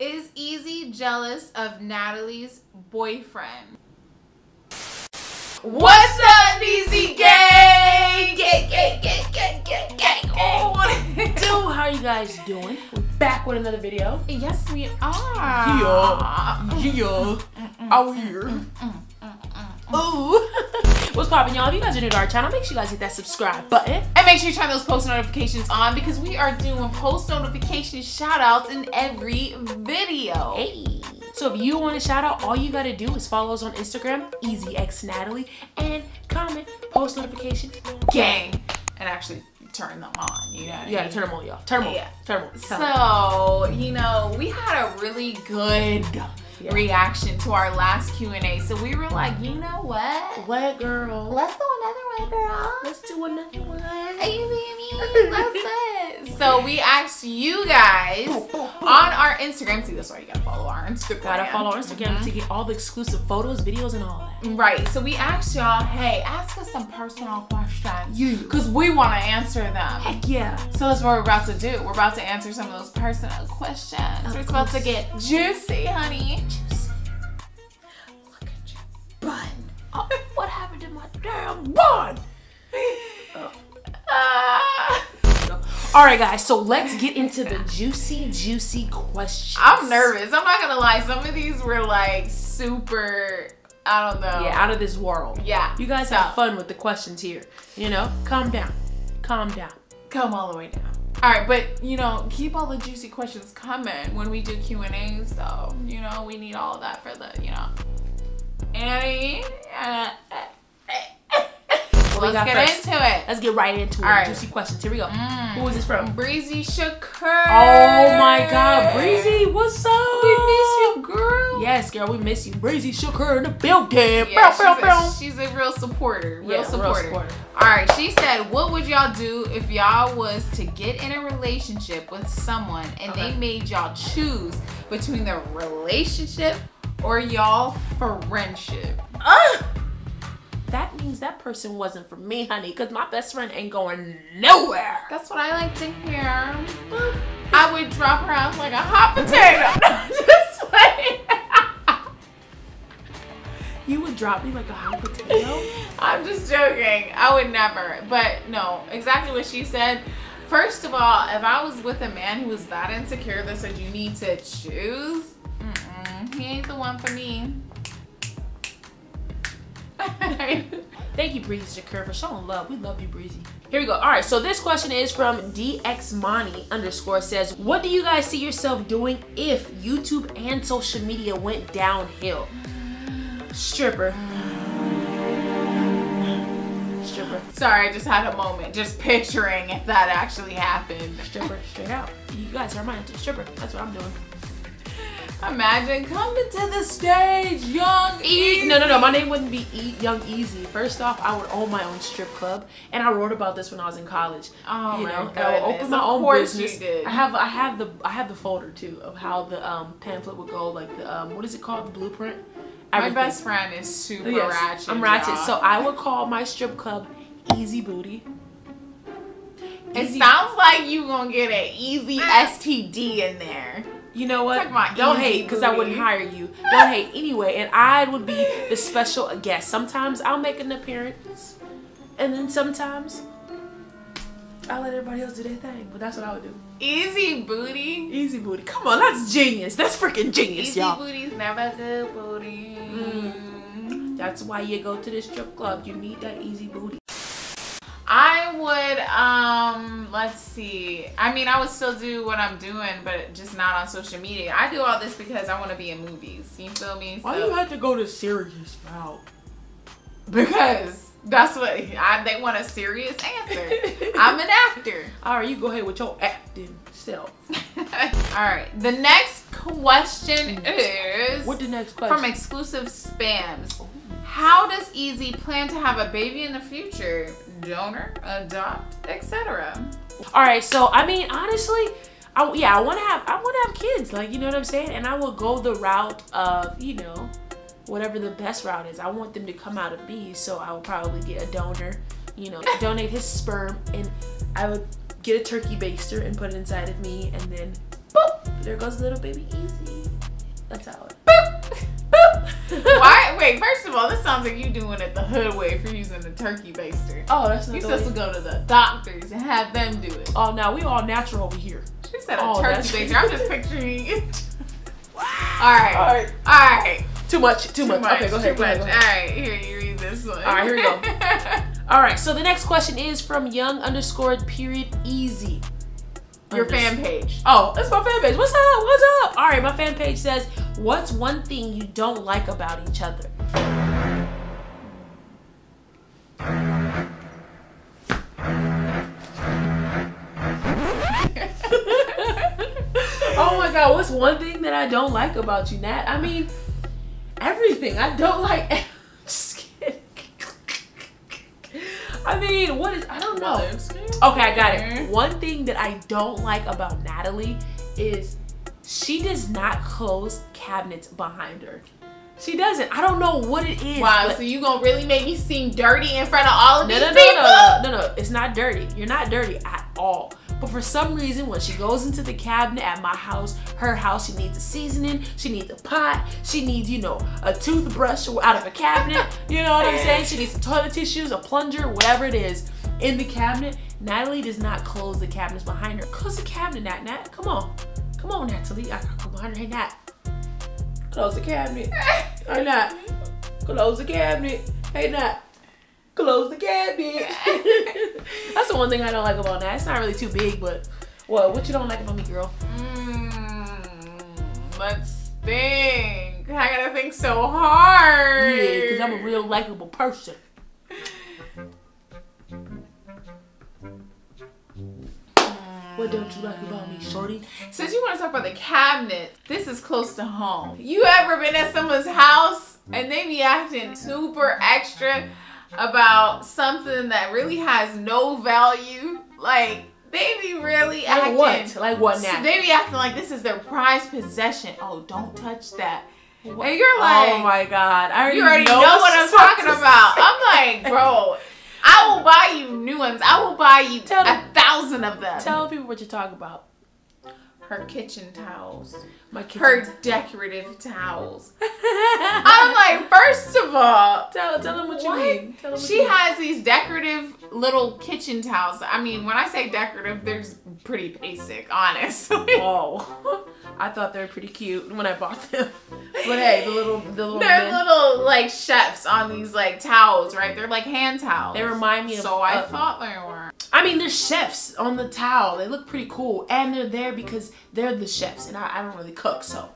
Is EZ jealous of Natalie's boyfriend? What's up, NEEZY Gang? Gang. Oh, how are you guys doing? We're back with another video. Yes, we are. Yeah. Out here. Ooh. What's poppin', y'all? If you guys are new to our channel, make sure you guys hit that subscribe button. And make sure you turn those post notifications on because we are doing post notification shout outs in every video. Hey. So if you want a shout out, all you gotta do is follow us on Instagram, EzeexNatalie, and comment post notification gang. And actually turn them on, you know what I mean? You gotta turn them on, y'all. Turn them on. Yeah. Turn them on. So, you know, we had a really good reaction to our last Q&A, so we were like, you know what? What, girl? Let's do another one, girl. Let's do another one. Hey, baby. That's it. So we asked you guys on our Instagram. See, that's why you gotta follow our Instagram. Gotta follow our Instagram to get all the exclusive photos, videos, and all that. Right. So we asked y'all, hey, ask us some personal questions. Because we want to answer them. Heck yeah. So that's what we're about to do. We're about to answer some of those personal questions. We're about to get juicy, honey. Look at your bun. Oh, what happened to my damn bun? All right, guys, so let's get into the juicy questions. I'm nervous. I'm not gonna lie. Some of these were like super, I don't know. Yeah, out of this world. Yeah. You guys have fun with the questions here. You know, calm down. Calm down. Come all the way down. All right, but, you know, keep all the juicy questions coming when we do Q&As, though. You know, we need all of that for the, you know. Annie. Well, let's get into it. Let's get right into it. All right. Juicy questions. Here we go. Who is this from? Breezy Shakur. Oh, my God. Breezy, what's up? We miss you, girl. Yes, girl, we miss you. Breezy Shakur in the building. Yeah, she's a real supporter. Real supporter. All right. She said, what would y'all do if y'all was to get in a relationship with someone and they made y'all choose between the relationship or y'all friendship? That means that person wasn't for me, honey, because my best friend ain't going nowhere. That's what I like to hear. I would drop her out like a hot potato. Just like... You would drop me like a hot potato? I'm just joking. I would never. But no, exactly what she said. First of all, if I was with a man who was that insecure that said you need to choose, he ain't the one for me. Thank you, Breezy Shakur, for showing love. We love you, Breezy. Here we go. All right, so this question is from DXMonty_, says, what do you guys see yourself doing if YouTube and social media went downhill? Stripper. Stripper. Sorry, I just had a moment just picturing if that actually happened. Stripper, straight out. You guys are mine. Stripper. That's what I'm doing. Imagine coming to the stage, Young Easy. No, my name wouldn't be Young Easy. First off, I would own my own strip club, and I wrote about this when I was in college. Oh, you know, I opened my own business. I have the folder too of how the pamphlet would go, like the what is it called, the blueprint. Everything. My best friend is super ratchet. I'm ratchet, so I would call my strip club Easy Booty. Easy. It sounds like you gonna get an easy STD in there. You know what? Don't hate, because I wouldn't hire you. Don't hate anyway. And I would be the special guest. Sometimes I'll make an appearance, and then sometimes I'll let everybody else do their thing. But that's what I would do. Easy Booty. Easy Booty. Come on, that's genius. That's freaking genius, y'all. Easy Booty's never good booty. That's why you go to the strip club. You need that easy booty. I would, let's see. I mean, I would still do what I'm doing, but just not on social media. I do all this because I want to be in movies. You feel me? Why do you have to go to serious route? Because that's what, they want a serious answer. I'm an actor. All right, you go ahead with your acting self. All right, the next question is. What the next question? From Exclusive Spams. How does EZ plan to have a baby in the future? Donor, adopt, etc. All right, so I mean, honestly, I want to have kids, like, you know what I'm saying? And I will go the route of, you know, whatever the best route is. I want them to come out of me, so I will probably get a donor, you know, donate his sperm, and I would get a turkey baster and put it inside of me, and then boop, there goes little baby EZ. That's how it is. Why? Wait, first of all, this sounds like you doing it the hood way if you're using the turkey baster. Oh, that's not the way. You're supposed to go to the doctors and have them do it. Oh, no, we all natural over here. She said a turkey baster. I'm just picturing it. All right. Too much. Okay, go ahead. All right, here, you read this one. All right, here we go. All right, so the next question is from young_EZ. Your fan page. Oh, that's my fan page. What's up? All right, my fan page says, what's one thing you don't like about each other? Oh my God, what's one thing that I don't like about you, Nat? I mean, everything. I don't like. I mean, what is, I don't know. Okay, I got it. One thing that I don't like about Natalie is she does not close cabinets behind her. She doesn't. I don't know what it is. Wow, so you gonna really make me seem dirty in front of all of these people? No, it's not dirty. You're not dirty at all. But for some reason, when she goes into the cabinet at my house, her house, she needs a seasoning, she needs a pot, she needs, you know, a toothbrush out of a cabinet, you know what I'm saying? She needs some toilet tissues, a plunger, whatever it is in the cabinet. Natalie does not close the cabinets behind her. Close the cabinet, Nat. Come on, Natalie. I gotta go behind her. Hey, Nat. Close the cabinet. Hey, Nat. Close the cabinet. Hey, Nat. Close the cabinet. That's the one thing I don't like about that. It's not really too big, but what you don't like about me, girl? Let's think. I gotta think so hard. Yeah, because I'm a real likable person. What don't you like about me, shorty? Since you want to talk about the cabinet, this is close to home. You ever been at someone's house and they be acting super extra about something that really has no value? Like, they be really acting. Like what now? So they be acting like this is their prized possession. Oh, don't touch that. What? And you're like, oh my God, you already know what I'm talking about. I'm like, bro, I will buy you new ones. I will buy you 1,000 of them. Tell people what you're talking about. Her kitchen towels. Her decorative towels. I'm like, first of all, tell them what you mean. She has these decorative little kitchen towels. I mean, when I say decorative, they're just pretty basic, honestly. Whoa. I thought they were pretty cute when I bought them. But hey, they're little like chefs on these like towels, right? They're like hand towels. They remind me of. So I thought they were. I mean, they're chefs on the towel. They look pretty cool, and they're there because they're the chefs, and I don't really cook, so,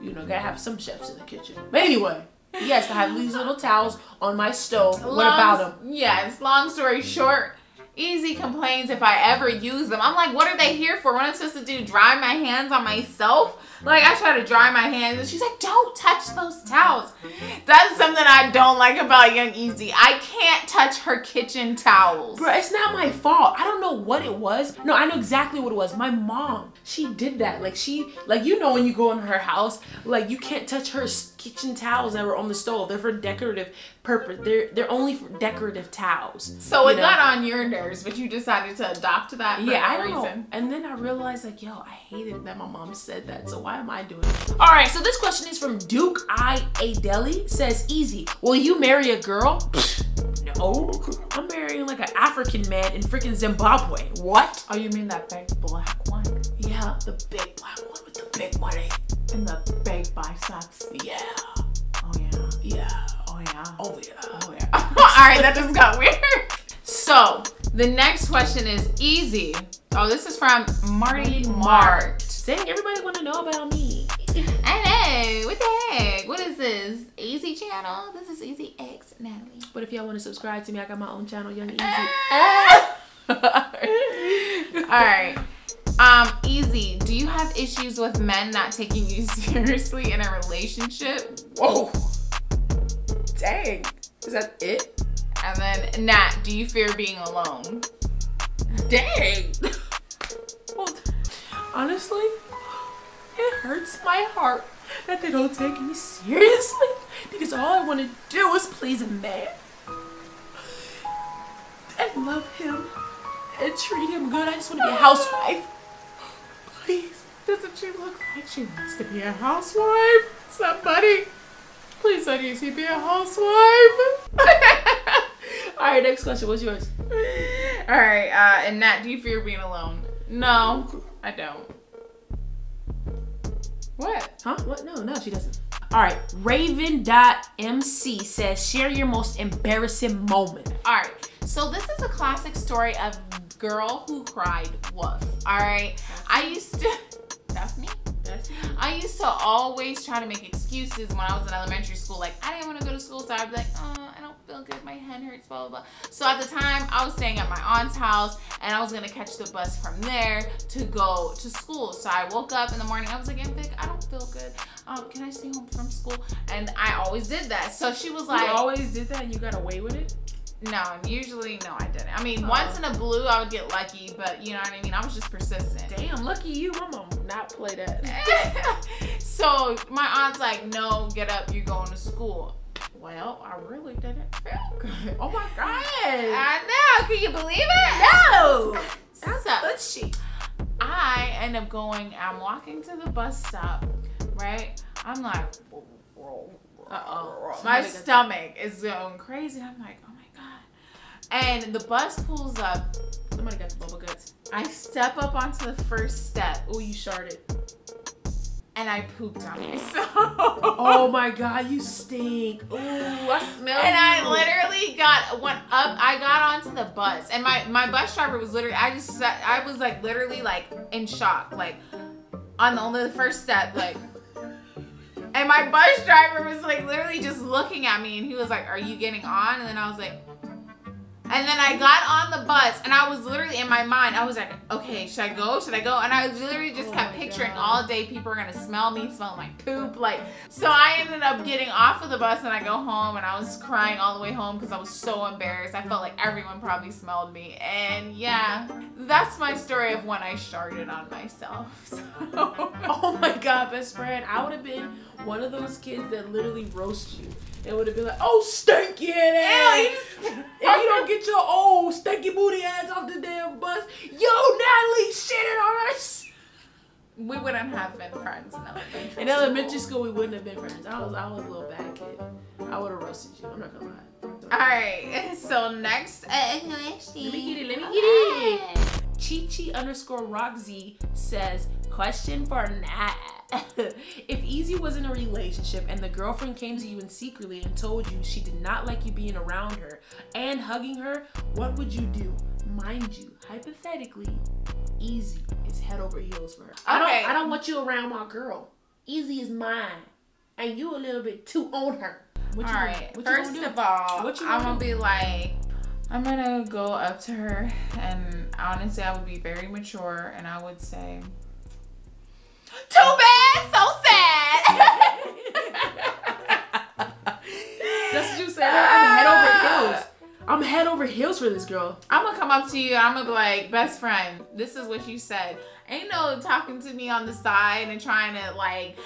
you know, gotta have some chefs in the kitchen. But anyway, yes, I have these little towels on my stove. What about them? Yes, long story short, EZ complains if I ever use them. I'm like, what are they here for? What am I supposed to do, dry my hands on myself? Like, I try to dry my hands, and she's like, don't touch those towels. That's something I don't like about young EZ. I can't touch her kitchen towels. Bro, it's not my fault. I don't know what it was. No, I know exactly what it was. My mom, she did that. Like, you know when you go in her house, like, you can't touch her kitchen towels that were on the stove. They're for decorative purpose. They're only for decorative towels. So it got on your nerves, but you decided to adopt that for no reason. And then I realized, like, yo, I hated that my mom said that, so why am I doing it? All right, so this question is from Duke_IAdeli. Says, EZ, will you marry a girl? No, I'm marrying like an African man in freaking Zimbabwe. What? Oh, you mean that big black one? Yeah, the big black one with the big money and the big biceps. Yeah. Oh yeah. Yeah. Oh yeah. Oh yeah. Oh yeah. All right, that just got weird. So the next question is easy. Oh, this is from Marty Mart. Dang, everybody want to know about me. Hey, what the heck? What is this? EZ channel? This is EzeexNatalie. But if y'all want to subscribe to me, I got my own channel, Young EZ. Alright. EZ, do you have issues with men not taking you seriously in a relationship? Whoa. Dang. Is that it? And then, Nat, do you fear being alone? Dang. Honestly, it hurts my heart that they don't take me seriously because all I want to do is please a man and love him and treat him good. I just want to be a housewife. Please, doesn't she look like she wants to be a housewife? Somebody, please let Easy be a housewife. All right, next question. What's yours? All right, and Nat, do you fear being alone? No, I don't. What? Huh? What? No, she doesn't. All right, Raven.mc says, share your most embarrassing moment. All right, so this is a classic story of girl who cried wolf. All right, I used to always try to make excuses when I was in elementary school. Like, I didn't want to go to school, so I'd be like, oh, I don't feel good, my head hurts, blah, blah, blah. So at the time, I was staying at my aunt's house, and I was going to catch the bus from there to go to school. So I woke up in the morning, I was like, I'm Vic, I don't feel good. Can I stay home from school? And I always did that. So she was like... You always did that and you got away with it? No, usually, no, I didn't. I mean, once in a blue, I would get lucky, but you know what I mean? I was just persistent. Damn, lucky you, my mom would not play that. So my aunt's like, no, get up, you're going to school. Well, I really didn't feel good. Oh my God. I know, can you believe it? No. That's so, bushy. I end up going, I'm walking to the bus stop, right? I'm like, uh-oh. My stomach is going crazy. I'm like, oh my God. And the bus pulls up. Somebody got the bubble guts. I step up onto the first step. Oh, you sharted. And I pooped on myself. Oh my God, you stink. Ooh, I smell you. And I literally got onto the bus. And my bus driver was literally, I was like literally like in shock. Like on the first step, like. And my bus driver was like literally just looking at me and he was like, are you getting on? And then I was like, and then I got on the bus and I was literally in my mind, I was like, okay, should I go? Should I go? And I literally just kept picturing all day people are going to smell me, smell my poop. Like, so I ended up getting off of the bus and I go home and I was crying all the way home because I was so embarrassed. I felt like everyone probably smelled me. And yeah, that's my story of when I sharted on myself. So. Oh my God, best friend. I would have been one of those kids that literally roast you. It would have been like, oh, stinky ass. If you don't get your old stinky booty ass off the damn bus, yo, Natalie, shitting on us. We wouldn't have been friends in elementary school. In elementary school, we wouldn't have been friends. I was a little bad kid. I would have roasted you. I'm not going to lie. All right. So next. Let me get it. Chi_Roxy says, question for Nat. If Easy was in a relationship and the girlfriend came to you and secretly and told you she did not like you being around her and hugging her, what would you do? Mind you, hypothetically, Easy is head over heels for her. Okay. I don't want you around my girl. Easy is mine. And you a little bit too on her. Alright, first of all, I'm gonna be like, I'm gonna go up to her and honestly I would be very mature and I would say, too bad, so sad. That's what you said. I'm head over heels. I'm head over heels for this girl. I'm gonna come up to you and I'm gonna be like, best friend, this is what you said. Ain't no talking to me on the side and trying to like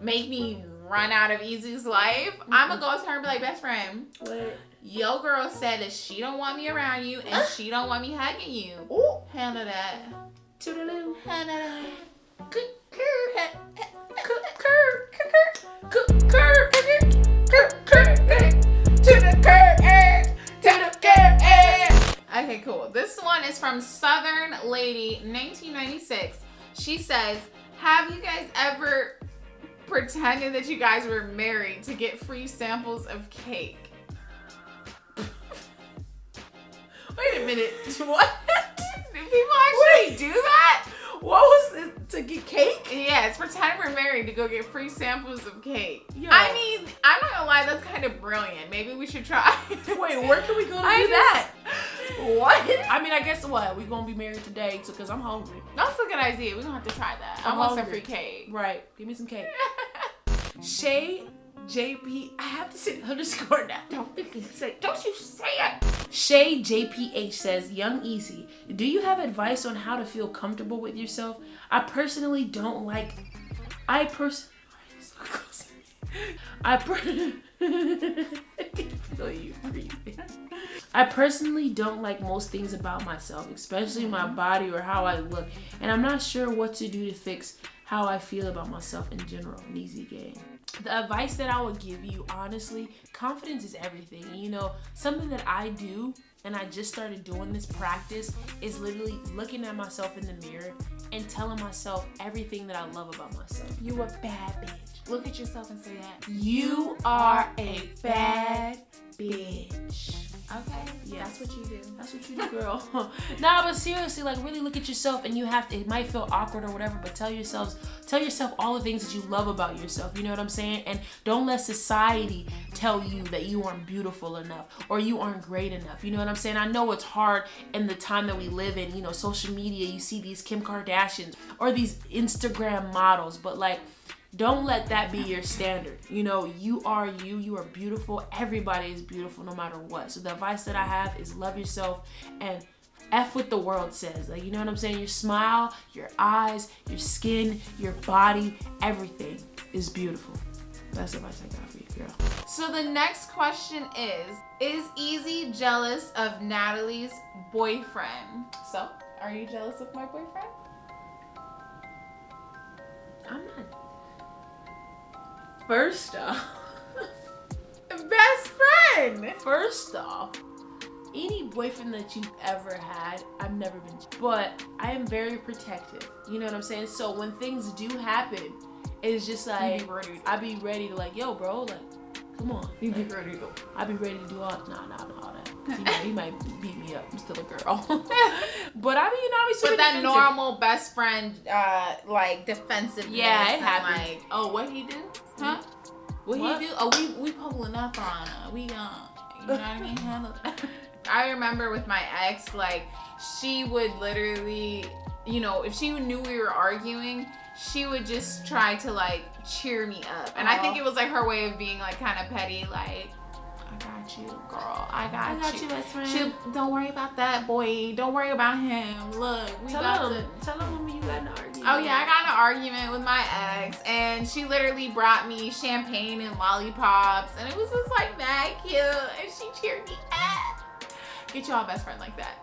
make me run out of Easy's life. I'm gonna go up to her and be like, best friend, what? Yo girl said that she don't want me around you and she don't want me hugging you. Ooh. Handle that. Toodaloo. Handle that. Okay, cool. This one is from Southern Lady 1996. She says, have you guys ever pretended that you guys were married to get free samples of cake? Wait a minute. What? Do people actually do that? What was it? To get cake? Yeah, it's pretend we're married to go get free samples of cake. Yo. I mean, I'm not gonna lie, that's kind of brilliant. Maybe we should try. Wait, where can we go to do that? What? I mean, I guess what? We're gonna be married today too, because I'm hungry. That's a good idea. We're gonna have to try that. I want some free cake. Right. Give me some cake. Shay JP, I have to say underscore that. Don't you say it. Shay JPH says, young Easy, do you have advice on how to feel comfortable with yourself? I personally don't like most things about myself, especially my body or how I look, and I'm not sure what to do to fix. how I feel about myself in general, NEEZY Gang. The advice that I would give you, honestly, confidence is everything. You know, something that I do, and I just started doing this practice, is literally looking at myself in the mirror and telling myself everything that I love about myself. You a bad bitch. Look at yourself and say that. You are a bad bitch. Okay, yeah. That's what you do. That's what you do, girl. Nah, but seriously, like, really look at yourself, and you have to, it might feel awkward or whatever, but tell yourself all the things that you love about yourself, you know what I'm saying? And don't let society tell you that you aren't beautiful enough or you aren't great enough, you know what I'm saying? I know it's hard in the time that we live in, you know, social media, you see these Kim Kardashians or these Instagram models, but like, don't let that be your standard. You know, you are you. You are beautiful. Everybody is beautiful no matter what. So the advice that I have is love yourself and F what the world says. Like, you know what I'm saying? Your smile, your eyes, your skin, your body, everything is beautiful. That's the advice I got for you, girl. So the next question is EZ jealous of Natalie's boyfriend? So, are you jealous of my boyfriend? I'm not. First off, best friend! First off, any boyfriend that you've ever had, I've never been, but I am very protective. You know what I'm saying? So when things do happen, it's just like, I'd be ready to like, yo bro, like, come on. You'd like, be ready to go. I'd be ready to do all, nah, all that. You know, he might beat me up, I'm still a girl. But I mean, you know, I'd be super defensive. Normal best friend, like, defensiveness. Yeah, it happened. Like, oh, what he do? Huh? What he do? Oh, we pulling up on her. We, you know what I mean? Handle that. I remember with my ex, like, she would literally, you know, if she knew we were arguing, she would just try to, like, cheer me up. And I think it was, like, her way of being, like, kind of petty, like, I got you, girl. I got you, best friend. She'll, don't worry about that, boy. Don't worry about him. Look, we tell him when you got an argument. Oh yeah, I got in an argument with my ex, and she literally brought me champagne and lollipops, and it was just like mad cute, and she cheered me up. Get y'all best friend like that.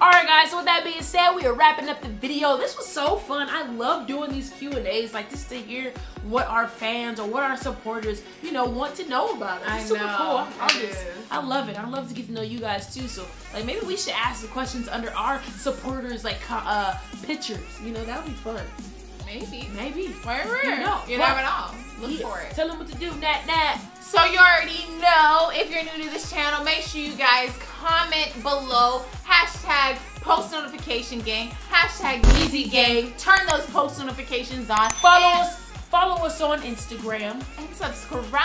Alright guys, so with that being said, we are wrapping up the video. This was so fun. I love doing these Q&As, like just to hear what our fans or what our supporters, you know, want to know about. It's super cool. I love it. I love to get to know you guys too. So like maybe we should ask the questions under our supporters, like pictures. You know, that would be fun. Maybe. Maybe. Wherever. You never know. Look for it. Tell them what to do, Nat. So you already know, if you're new to this channel, make sure you guys comment below. # post notification gang. # NEEZY Gang. Turn those post notifications on. Follow us on Instagram. And subscribe.